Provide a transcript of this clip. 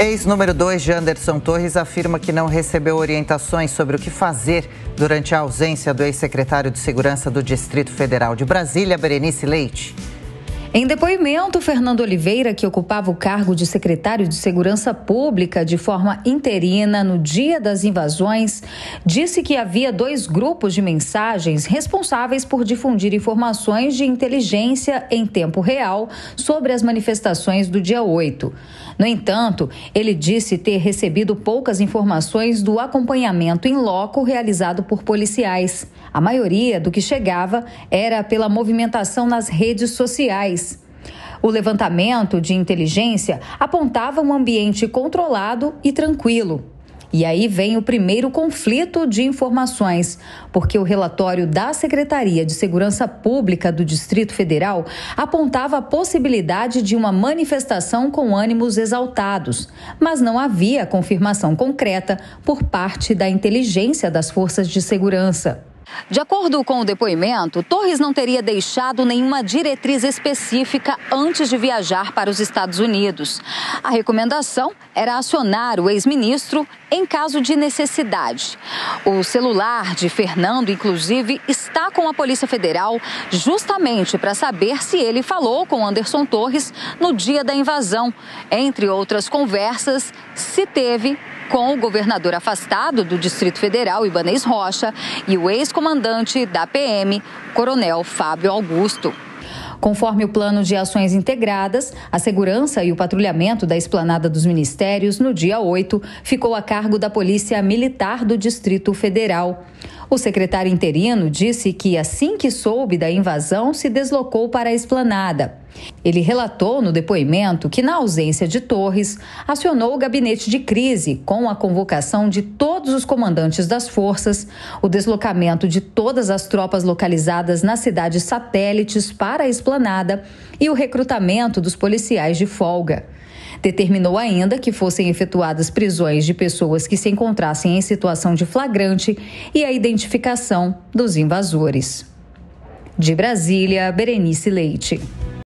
Ex-número 2 de Anderson Torres afirma que não recebeu orientações sobre o que fazer durante a ausência do ex-secretário de Segurança do Distrito Federal de Brasília, Berenice Leite. Em depoimento, Fernando Oliveira, que ocupava o cargo de secretário de Segurança Pública de forma interina no dia das invasões, disse que havia dois grupos de mensagens responsáveis por difundir informações de inteligência em tempo real sobre as manifestações do dia 8. No entanto, ele disse ter recebido poucas informações do acompanhamento em loco realizado por policiais. A maioria do que chegava era pela movimentação nas redes sociais. O levantamento de inteligência apontava um ambiente controlado e tranquilo. E aí vem o primeiro conflito de informações, porque o relatório da Secretaria de Segurança Pública do Distrito Federal apontava a possibilidade de uma manifestação com ânimos exaltados, mas não havia confirmação concreta por parte da inteligência das forças de segurança. De acordo com o depoimento, Torres não teria deixado nenhuma diretriz específica antes de viajar para os Estados Unidos. A recomendação era acionar o ex-ministro em caso de necessidade. O celular de Fernando, inclusive, está com a Polícia Federal justamente para saber se ele falou com Anderson Torres no dia da invasão. Entre outras conversas, se teve com o governador afastado do Distrito Federal, Ibaneis Rocha, e o ex-comandante da PM, Coronel Fábio Augusto. Conforme o plano de ações integradas, a segurança e o patrulhamento da Esplanada dos Ministérios, no dia 8, ficou a cargo da Polícia Militar do Distrito Federal. O secretário interino disse que, assim que soube da invasão, se deslocou para a Esplanada. Ele relatou no depoimento que, na ausência de Torres, acionou o gabinete de crise com a convocação de todos os comandantes das forças, o deslocamento de todas as tropas localizadas nas cidades satélites para a Esplanada e o recrutamento dos policiais de folga. Determinou ainda que fossem efetuadas prisões de pessoas que se encontrassem em situação de flagrante e a identificação dos invasores. De Brasília, Berenice Leite.